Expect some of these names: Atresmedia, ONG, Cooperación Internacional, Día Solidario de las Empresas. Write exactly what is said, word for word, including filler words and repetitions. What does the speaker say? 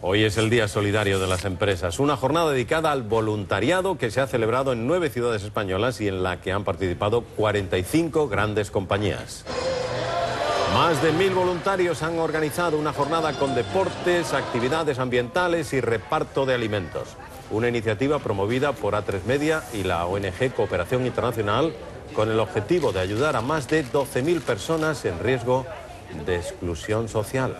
Hoy es el Día Solidario de las Empresas, una jornada dedicada al voluntariado que se ha celebrado en nueve ciudades españolas y en la que han participado cuarenta y cinco grandes compañías. Más de mil voluntarios han organizado una jornada con deportes, actividades ambientales y reparto de alimentos. Una iniciativa promovida por Atresmedia y la O N G Cooperación Internacional con el objetivo de ayudar a más de doce mil personas en riesgo de exclusión social.